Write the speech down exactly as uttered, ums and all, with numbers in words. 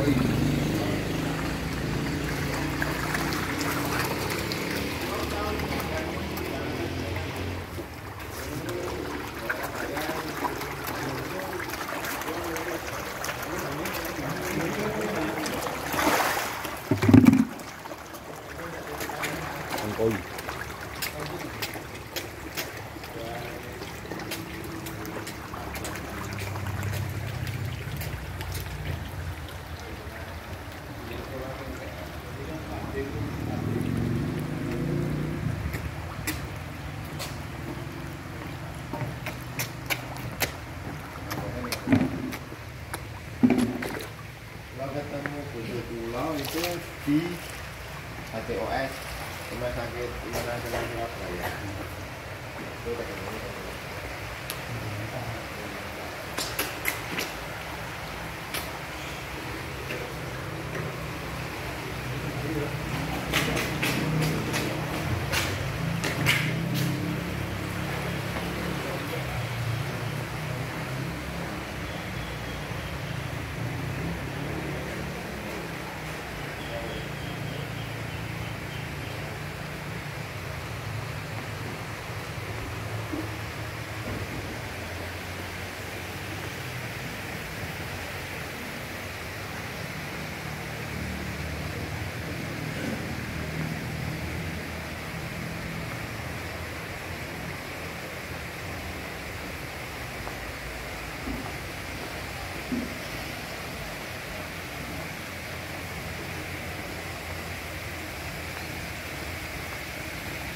Di H T O S Rumah Sakit Internasional Surabaya. Itu